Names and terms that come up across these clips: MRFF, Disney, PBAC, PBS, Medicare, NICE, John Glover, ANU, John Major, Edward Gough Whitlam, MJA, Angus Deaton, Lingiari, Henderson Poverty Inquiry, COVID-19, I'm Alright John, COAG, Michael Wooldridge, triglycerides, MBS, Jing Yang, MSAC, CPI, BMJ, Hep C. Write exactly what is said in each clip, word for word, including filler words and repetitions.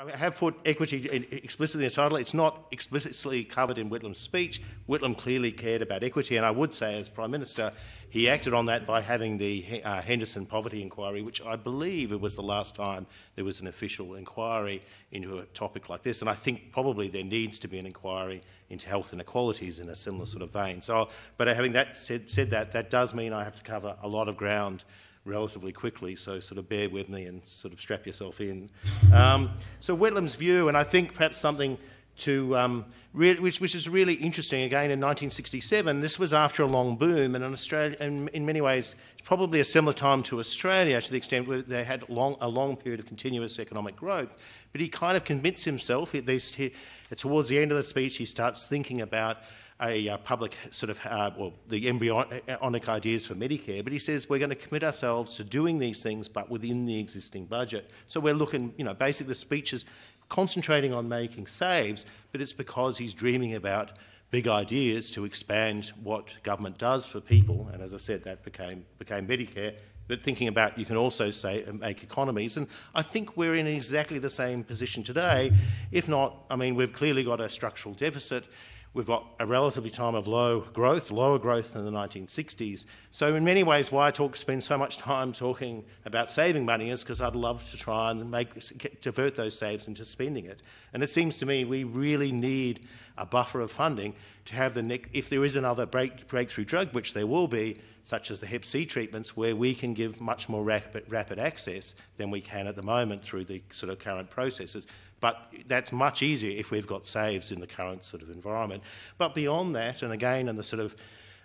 I mean, I have put equity explicitly in the title. It's not explicitly covered in Whitlam's speech. Whitlam clearly cared about equity, and I would say, as Prime Minister, he acted on that by having the uh, Henderson Poverty Inquiry, which I believe it was the last time there was an official inquiry into a topic like this. And I think probably there needs to be an inquiry into health inequalities in a similar sort of vein. So, but having that said, said that, that does mean I have to cover a lot of ground relatively quickly, so sort of bear with me and sort of strap yourself in. Um, so Whitlam's view, and I think perhaps something to um, which, which is really interesting, again, in nineteen sixty-seven, this was after a long boom, and in, Australia, in, in many ways probably a similar time to Australia to the extent where they had long, a long period of continuous economic growth. But he kind of convinced himself, he, he, towards the end of the speech, he starts thinking about a uh, public sort of, uh, well, the embryonic ideas for Medicare, but he says we're going to commit ourselves to doing these things but within the existing budget. So we're looking, you know, basically the speech is concentrating on making saves, but it's because he's dreaming about big ideas to expand what government does for people, and as I said, that became, became Medicare. But thinking about, you can also say, make economies. And I think we're in exactly the same position today. If not, I mean, we've clearly got a structural deficit. We've got a relatively time of low growth, lower growth than the nineteen sixties. So in many ways, why I talk, spend so much time talking about saving money is because I'd love to try and make this, divert those saves into spending it. And it seems to me we really need a buffer of funding to have the next, if there is another break, breakthrough drug, which there will be, such as the Hep C treatments, where we can give much more rapid, rapid access than we can at the moment through the sort of current processes. But that's much easier if we've got saves in the current sort of environment. But beyond that, and again in the sort of,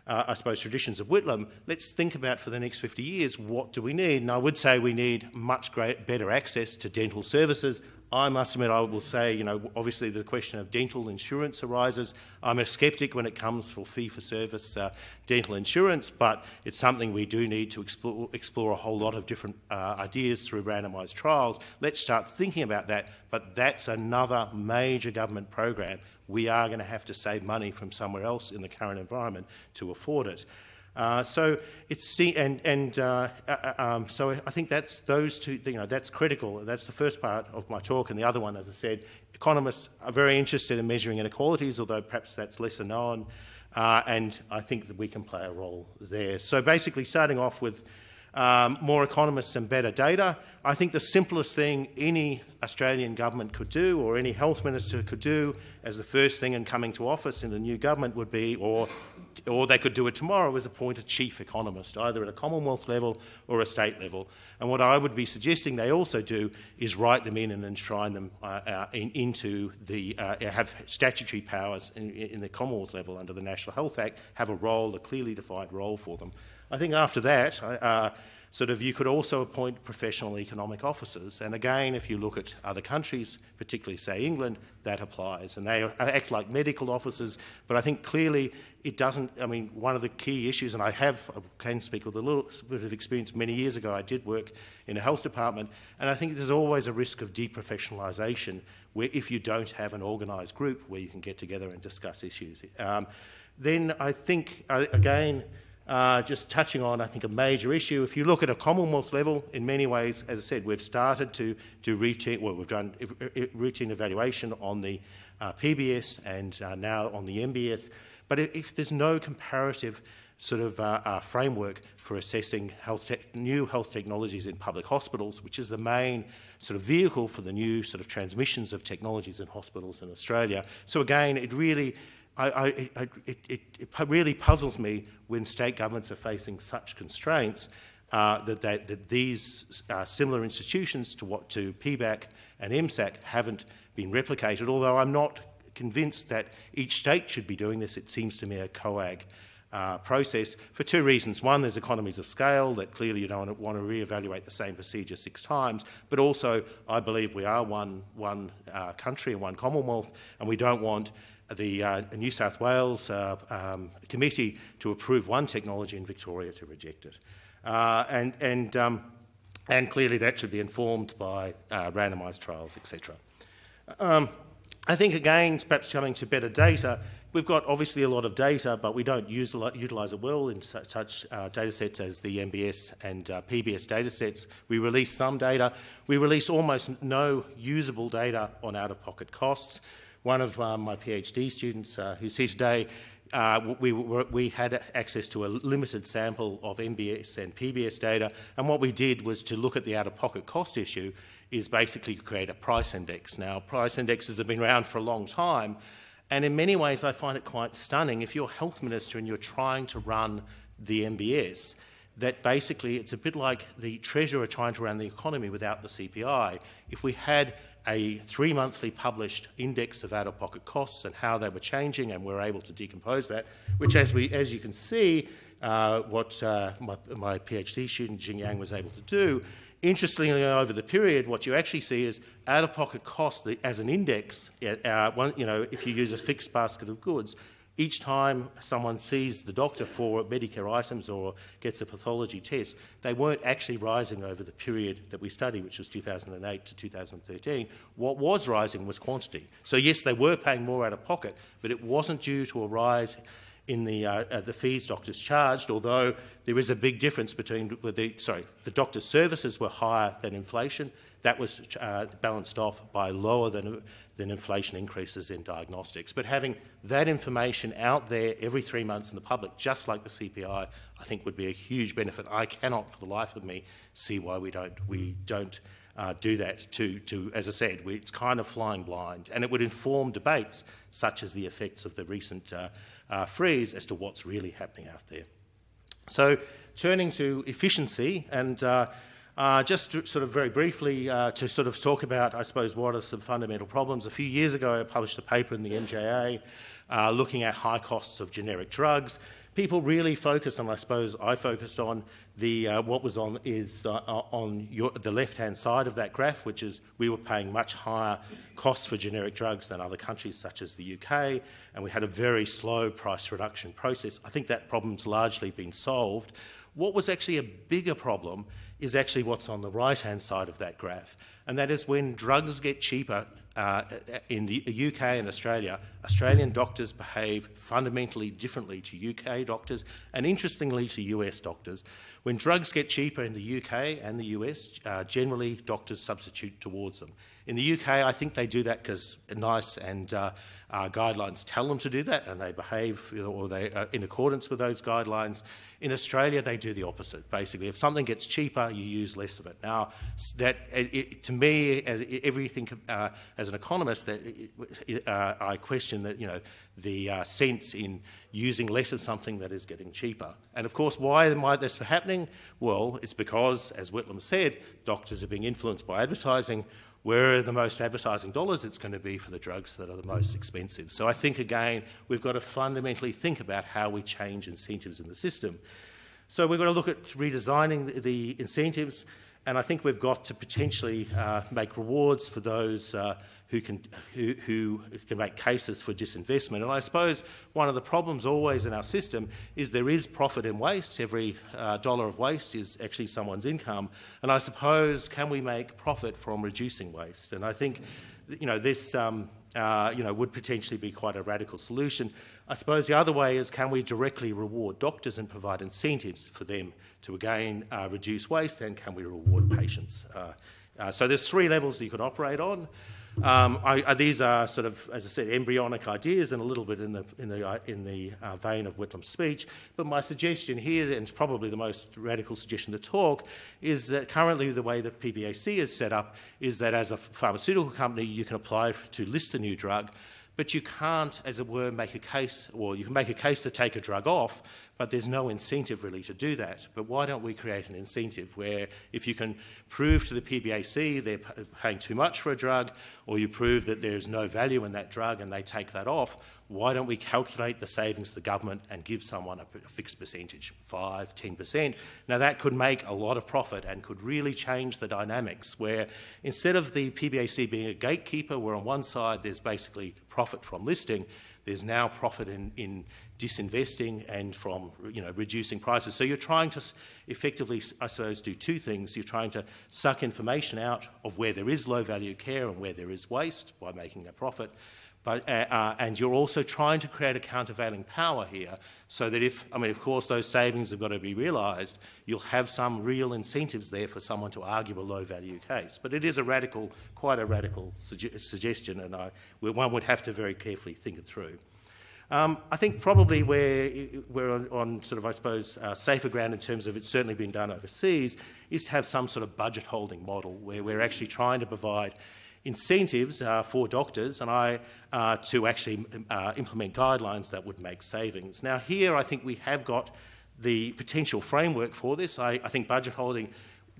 uh, I suppose, traditions of Whitlam, let's think about for the next fifty years, what do we need? And I would say we need much greater, better access to dental services. I must admit, I will say, you know, obviously the question of dental insurance arises. I'm a sceptic when it comes for fee-for-service uh, dental insurance, but it's something we do need to explore, explore a whole lot of different uh, ideas through randomised trials. Let's start thinking about that, but that's another major government program. We are going to have to save money from somewhere else in the current environment to afford it. Uh, so it's and and uh, uh, um, so I think that's those two. You know, that's critical. That's the first part of my talk, and the other one, as I said, economists are very interested in measuring inequalities, although perhaps that's lesser known. Uh, and I think that we can play a role there. So basically, starting off with um, more economists and better data. I think the simplest thing any Australian government could do, or any health minister could do, as the first thing in coming to office in the new government would be, or or they could do it tomorrow, is appoint a chief economist, either at a Commonwealth level or a state level. And what I would be suggesting they also do is write them in and enshrine them uh, uh, in, into the, uh, have statutory powers in, in the Commonwealth level under the National Health Act, have a role, a clearly defined role for them. I think after that, uh, sort of you could also appoint professional economic officers. And again, if you look at other countries, particularly, say, England, that applies. And they act like medical officers, but I think clearly it doesn't, I mean, one of the key issues, and I have, I can speak with a little bit of experience, many years ago I did work in a health department, and I think there's always a risk of deprofessionalisation where if you don't have an organised group where you can get together and discuss issues. Um, then I think, uh, again, Uh, just touching on, I think, a major issue. If you look at a Commonwealth level, in many ways, as I said, we've started to do routine, well, we've done routine evaluation on the uh, P B S and uh, now on the M B S. But if, if there's no comparative sort of uh, uh, framework for assessing health new health technologies in public hospitals, which is the main sort of vehicle for the new sort of transmissions of technologies in hospitals in Australia. So again, it really... I, I, it, it, it really puzzles me when state governments are facing such constraints uh, that, they, that these uh, similar institutions to what to P B A C and M SAC haven't been replicated, although I'm not convinced that each state should be doing this. It seems to me a COAG uh, process for two reasons. One, there's economies of scale that clearly you don't want to re-evaluate the same procedure six times, but also I believe we are one, one uh, country and one Commonwealth, and we don't want the uh, New South Wales uh, um, committee to approve one technology in Victoria to reject it. Uh, and, and, um, and clearly that should be informed by uh, randomised trials, et cetera. Um, I think, again, perhaps coming to better data, We've got obviously a lot of data, but we don't use, utilise it well in such, such uh, data sets as the M B S and uh, P B S data sets. We release some data. We release almost no usable data on out-of-pocket costs. One of um, my PhD students uh, who's here today, uh, we, we had access to a limited sample of M B S and P B S data, and what we did was to look at the out-of-pocket cost issue is basically create a price index. Now, price indexes have been around for a long time, and in many ways, I find it quite stunning if you're health minister and you're trying to run the M B S, that basically it's a bit like the Treasurer trying to run the economy without the C P I. If we had a three-monthly published index of out-of-pocket costs and how they were changing, and we're able to decompose that, which as, we, as you can see, uh, what uh, my, my PhD student Jing Yang was able to do, interestingly, over the period, what you actually see is out-of-pocket costs as an index. Uh, one, you know, if you use a fixed basket of goods, each time someone sees the doctor for Medicare items or gets a pathology test, they weren't actually rising over the period that we studied, which was two thousand eight to two thousand thirteen. What was rising was quantity. So yes, they were paying more out-of-pocket, but it wasn't due to a rise in the, uh, uh, the fees doctors charged, although there is a big difference between the, sorry, the doctor's services were higher than inflation. That was uh, balanced off by lower than, than inflation increases in diagnostics. But having that information out there every three months in the public, just like the C P I, I think would be a huge benefit. I cannot, for the life of me, see why we don't, we don't uh, do that to, to, as I said, we, it's kind of flying blind. And it would inform debates such as the effects of the recent uh, uh, freeze as to what's really happening out there. So turning to efficiency and uh, Uh, just to, sort of very briefly uh, to sort of talk about, I suppose, what are some fundamental problems. A few years ago, I published a paper in the M J A uh, looking at high costs of generic drugs. People really focused, and I suppose I focused on the uh, what was on is uh, on your, the left-hand side of that graph, which is we were paying much higher costs for generic drugs than other countries, such as the U K, and we had a very slow price reduction process. I think that problem's largely been solved. What was actually a bigger problem is actually what's on the right-hand side of that graph, and that is when drugs get cheaper uh, in the U K and Australia, Australian doctors behave fundamentally differently to U K doctors and, interestingly, to U S doctors. When drugs get cheaper in the U K and the U S, uh, generally doctors substitute towards them. In the U K, I think they do that because NICE and uh, uh, guidelines tell them to do that, and they behave or they uh, in accordance with those guidelines. In Australia, they do the opposite. Basically, if something gets cheaper, you use less of it. Now, that it, to me, everything uh, as an economist, that it, uh, I question that you know the uh, sense in using less of something that is getting cheaper. And of course, why might this be happening? Well, it's because, as Whitlam said, doctors are being influenced by advertising. Where are the most advertising dollars? It's going to be for the drugs that are the most expensive. So I think, again, we've got to fundamentally think about how we change incentives in the system. So we've got to look at redesigning the incentives, and I think we've got to potentially uh, make rewards for those uh, who can, who, who can make cases for disinvestment. And I suppose one of the problems always in our system is there is profit in waste. Every uh, dollar of waste is actually someone's income. And I suppose, can we make profit from reducing waste? And I think, you know, this um, uh, you know, would potentially be quite a radical solution. I suppose the other way is, can we directly reward doctors and provide incentives for them to, again, uh, reduce waste, and can we reward patients? Uh, uh, so there's three levels that you could operate on. Um, I, I, these are sort of, as I said, embryonic ideas and a little bit in the, in the, uh, in the uh, vein of Whitlam's speech. But my suggestion here, and it's probably the most radical suggestion to talk, is that currently the way that P B A C is set up is that as a pharmaceutical company you can apply to list a new drug, but you can't, as it were, make a case, or you can make a case to take a drug off, but there's no incentive really to do that. But why don't we create an incentive where if you can prove to the P B A C they're paying too much for a drug, or you prove that there's no value in that drug and they take that off, why don't we calculate the savings to the government and give someone a fixed percentage, five, ten percent? Now that could make a lot of profit and could really change the dynamics where instead of the P B A C being a gatekeeper where on one side there's basically profit from listing, there's now profit in, in disinvesting and from you know, reducing prices. So you're trying to effectively, I suppose, do two things. You're trying to suck information out of where there is low value care and where there is waste by making a profit, But, uh, uh, and you're also trying to create a countervailing power here so that if, I mean, of course, those savings have got to be realised, you'll have some real incentives there for someone to argue a low-value case. But it is a radical, quite a radical suge suggestion, and I, one would have to very carefully think it through. Um, I think probably where we're on, on sort of, I suppose, uh, safer ground in terms of it's certainly been done overseas is to have some sort of budget holding model where we're actually trying to provide incentives uh, for doctors and I uh, to actually uh, implement guidelines that would make savings. Now here I think we have got the potential framework for this. I, I think budget holding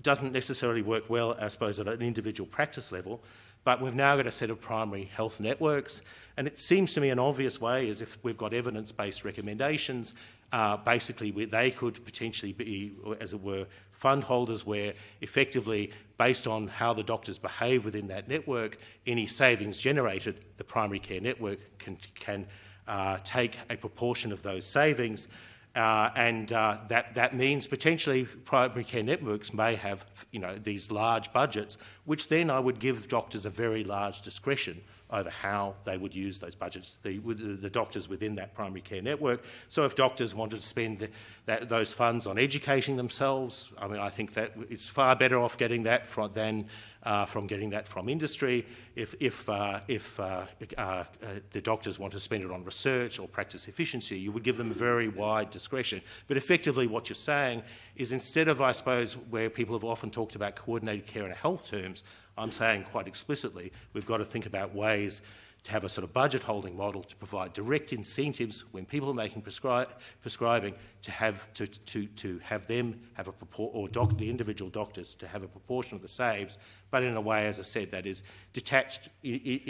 doesn't necessarily work well, I suppose, at an individual practice level, but we've now got a set of primary health networks, and it seems to me an obvious way is if we've got evidence-based recommendations, uh, basically we, they could potentially be, as it were, fund holders where effectively, based on how the doctors behave within that network, any savings generated, the primary care network can, can uh, take a proportion of those savings. Uh, and uh, that, that means potentially primary care networks may have, you know, these large budgets, which then I would give doctors a very large discretion over how they would use those budgets, the, the doctors within that primary care network. So if doctors wanted to spend that, those funds on educating themselves, I mean, I think that it's far better off getting that from, than uh, from getting that from industry. If, if, uh, if uh, uh, uh, the doctors want to spend it on research or practice efficiency, you would give them very wide discretion. But effectively what you're saying is instead of, I suppose, where people have often talked about coordinated care in health terms, I'm saying quite explicitly, we've got to think about ways to have a sort of budget holding model to provide direct incentives when people are making prescri prescribing to have to, to, to have them have a or doc the individual doctors to have a proportion of the saves, but in a way, as I said, that is detached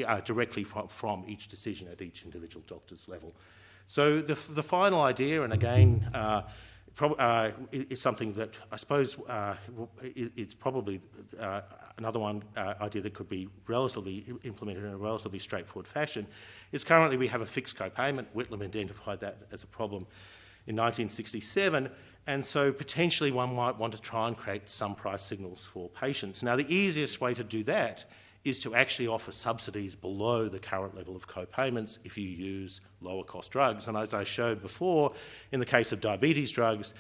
uh, directly from, from each decision at each individual doctor's level. So the, the final idea, and again, uh, Uh, it's something that I suppose uh, it's probably uh, another one uh, idea that could be relatively implemented in a relatively straightforward fashion. Is currently we have a fixed co-payment. Whitlam identified that as a problem in nineteen sixty-seven, and so potentially one might want to try and create some price signals for patients. Now the easiest way to do that is to actually offer subsidies below the current level of co-payments if you use lower cost drugs. And as I showed before, in the case of diabetes drugs,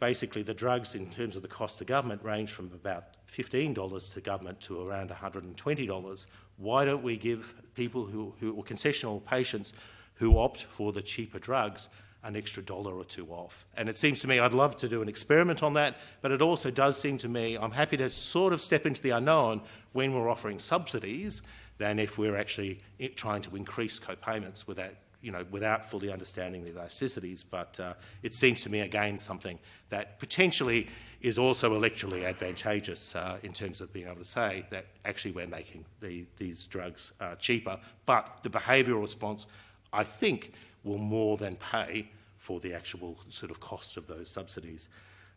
basically the drugs in terms of the cost to government range from about fifteen dollars to government to around one hundred and twenty dollars. Why don't we give people who, who or concessional patients who opt for the cheaper drugs an extra dollar or two off? And it seems to me I'd love to do an experiment on that, but it also does seem to me I'm happy to sort of step into the unknown when we're offering subsidies than if we're actually trying to increase co-payments without, you know, without fully understanding the elasticities. But uh, it seems to me, again, something that potentially is also electorally advantageous uh, in terms of being able to say that actually we're making the, these drugs uh, cheaper, but the behavioural response, I think, will more than pay for the actual sort of costs of those subsidies.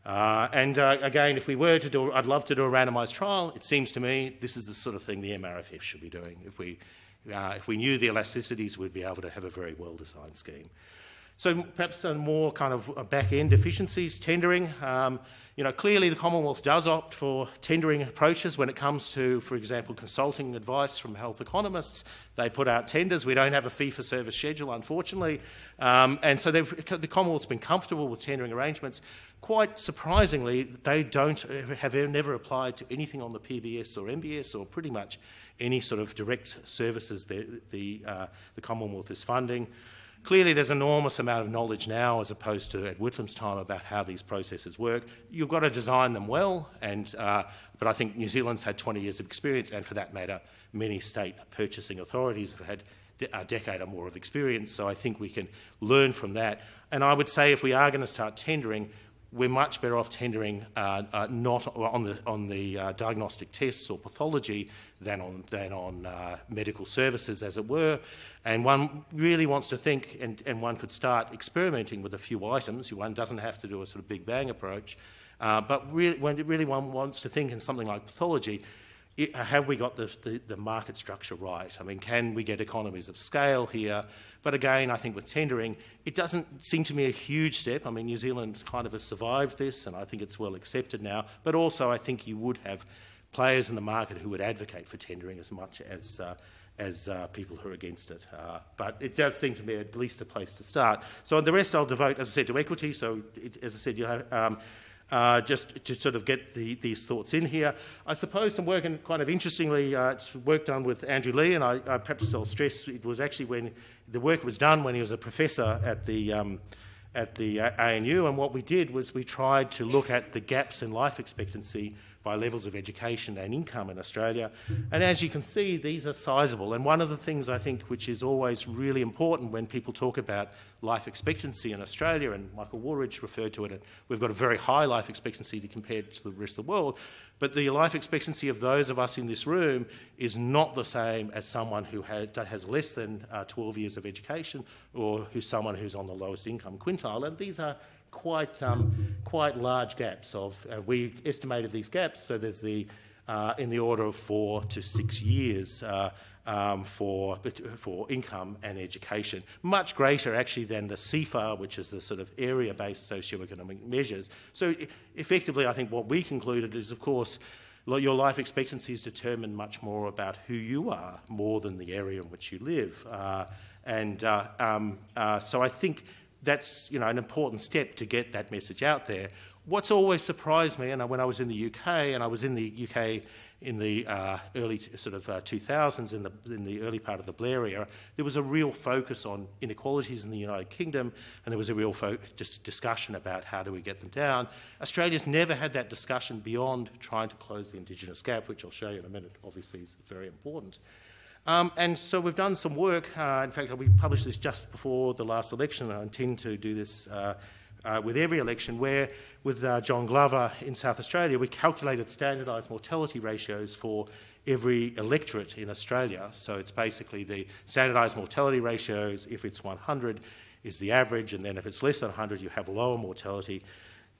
Uh, and uh, again, if we were to do, I'd love to do a randomised trial. It seems to me this is the sort of thing the M R F F should be doing. If we, uh, if we knew the elasticities, we'd be able to have a very well-designed scheme. So perhaps some more kind of back-end efficiencies, tendering. Um, you know, clearly the Commonwealth does opt for tendering approaches when it comes to, for example, consulting advice from health economists. They put out tenders. We don't have a fee-for-service schedule, unfortunately. Um, and so the Commonwealth's been comfortable with tendering arrangements. Quite surprisingly, they don't have never applied to anything on the P B S or M B S or pretty much any sort of direct services that the, uh, the Commonwealth is funding. Clearly there's an enormous amount of knowledge now as opposed to at Whitlam's time about how these processes work. You've got to design them well, and, uh, but I think New Zealand's had twenty years of experience, and for that matter, many state purchasing authorities have had a decade or more of experience, so I think we can learn from that. And I would say if we are going to start tendering, we're much better off tendering uh, uh, not on the, on the uh, diagnostic tests or pathology than on, than on uh, medical services, as it were. And one really wants to think, and, and one could start experimenting with a few items. One doesn't have to do a sort of big bang approach. Uh, but really, when really one wants to think in something like pathology, it, have we got the, the, the market structure right? I mean, can we get economies of scale here? But again, I think with tendering, it doesn't seem to me a huge step. I mean, New Zealand's kind of has survived this, and I think it's well accepted now. But also, I think you would have players in the market who would advocate for tendering as much as uh, as uh, people who are against it. Uh, but it does seem to me at least a place to start. So on the rest I'll devote, as I said, to equity. So it, as I said, you'll have... Um, Uh, just to sort of get the, these thoughts in here. I suppose some work, and kind of interestingly, uh, it's work done with Andrew Lee, and I, I perhaps I'll stress it was actually when the work was done when he was a professor at the, um, at the A N U, and what we did was we tried to look at the gaps in life expectancy by levels of education and income in Australia. And as you can see, these are sizeable. And one of the things I think which is always really important when people talk about life expectancy in Australia, and Michael Wooldridge referred to it, we've got a very high life expectancy compared to the rest of the world, but the life expectancy of those of us in this room is not the same as someone who has less than twelve years of education or who's someone who's on the lowest income quintile. And these are quite um, quite large gaps. Of uh, we estimated these gaps, so there's the uh, in the order of four to six years uh, um, for for income and education, much greater actually than the C I F A, which is the sort of area-based socioeconomic measures. So effectively, I think what we concluded is, of course, your life expectancy is determined much more about who you are more than the area in which you live, uh, and uh, um, uh, so I think that's, you know, an important step to get that message out there. What's always surprised me, and when I was in the U K, and I was in the U K in the uh, early sort of uh, two thousands, in the in the early part of the Blair era, there was a real focus on inequalities in the United Kingdom, and there was a real fo just discussion about how do we get them down. Australia's never had that discussion beyond trying to close the Indigenous gap, which I'll show you in a minute. Obviously, is very important. Um, and so we've done some work. Uh, in fact, we published this just before the last election, and I intend to do this uh, uh, with every election, where with uh, John Glover in South Australia, we calculated standardised mortality ratios for every electorate in Australia. So it's basically the standardised mortality ratios. If it's one hundred is the average, and then if it's less than one hundred, you have lower mortality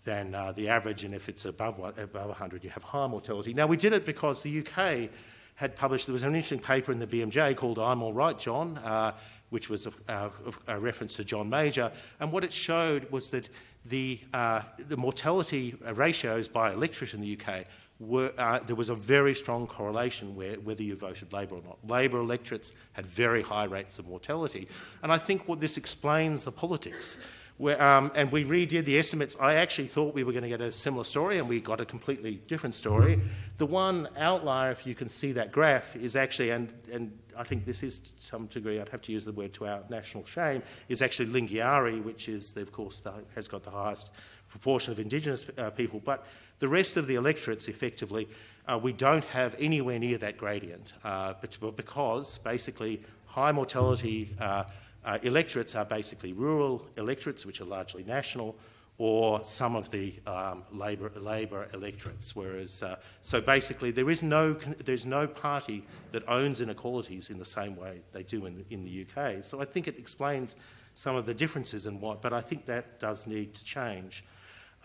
than uh, the average, and if it's above, one, above one hundred, you have higher mortality. Now, we did it because the U K had published, there was an interesting paper in the B M J called I'm Alright John, uh, which was a, a, a reference to John Major, and what it showed was that the, uh, the mortality ratios by electorate in the U K, were, uh, there was a very strong correlation where, whether you voted Labour or not. Labour electorates had very high rates of mortality, and I think what this explains the politics. Where, um, and we redid the estimates. I actually thought we were going to get a similar story, and we got a completely different story. The one outlier, if you can see that graph, is actually, and, and I think this is to some degree, I'd have to use the word to our national shame, is actually Lingiari, which is, of course, the, has got the highest proportion of Indigenous uh, people. But the rest of the electorates, effectively, uh, we don't have anywhere near that gradient, uh, because basically high mortality uh, Uh, electorates are basically rural electorates, which are largely national, or some of the um, Labor, Labor electorates. Whereas, uh, so basically, there is no there's no party that owns inequalities in the same way they do in the, in the U K. So I think it explains some of the differences in what. But I think that does need to change.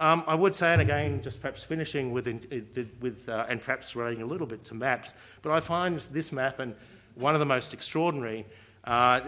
Um, I would say, and again, just perhaps finishing with with uh, and perhaps relating a little bit to maps. But I find this map and one of the most extraordinary. Uh,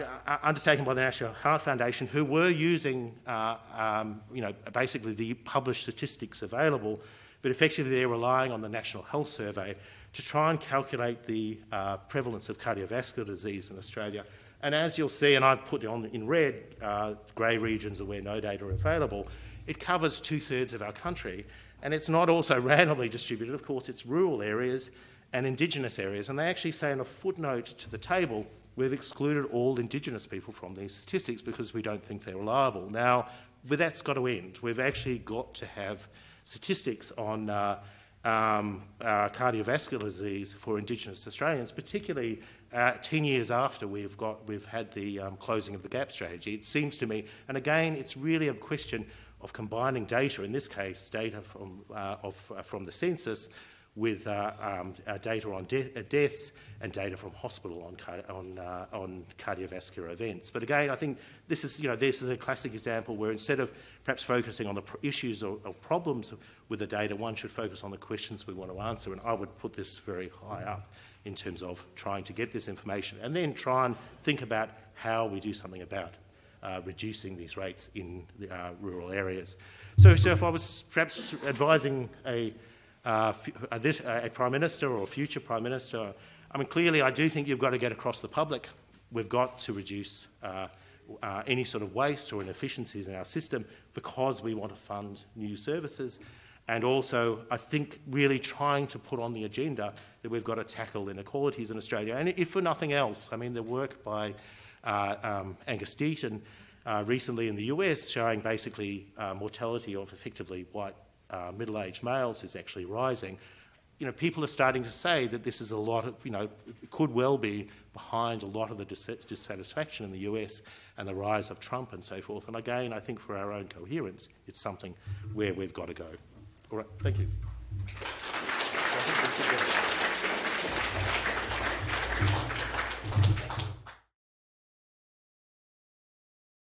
undertaken by the National Heart Foundation, who were using, uh, um, you know, basically the published statistics available, but effectively they're relying on the National Health Survey to try and calculate the uh, prevalence of cardiovascular disease in Australia. And as you'll see, and I've put on in red, uh, grey regions are where no data are available, it covers two-thirds of our country, and it's not also randomly distributed. Of course, it's rural areas and Indigenous areas, and they actually say in a footnote to the table, we've excluded all Indigenous people from these statistics because we don't think they're reliable. Now, but that's got to end. We've actually got to have statistics on uh, um, uh, cardiovascular disease for Indigenous Australians, particularly uh, ten years after we've got we've had the um, closing of the gap strategy. It seems to me, and again, it's really a question of combining data. In this case, data from uh, of uh, from the census, with uh, um, uh, data on de uh, deaths and data from hospital on car on, uh, on cardiovascular events. But again, I think this is, you know, this is a classic example where instead of perhaps focusing on the pr issues or, or problems with the data, one should focus on the questions we want to answer. And I would put this very high up in terms of trying to get this information and then try and think about how we do something about uh, reducing these rates in the, uh, rural areas. So, so if I was perhaps advising a uh, this, a Prime Minister or a future Prime Minister. I mean, clearly I do think you've got to get across the public. We've got to reduce uh, uh, any sort of waste or inefficiencies in our system because we want to fund new services. And also, I think, really trying to put on the agenda that we've got to tackle inequalities in Australia. And if for nothing else, I mean, the work by uh, um, Angus Deaton uh, recently in the U S showing basically uh, mortality of effectively white uh, middle-aged males is actually rising. You know, people are starting to say that this is a lot of, you know, it could well be behind a lot of the dis dissatisfaction in the U S and the rise of Trump and so forth. And again, I think for our own coherence, it's something where we've got to go. All right, thank you.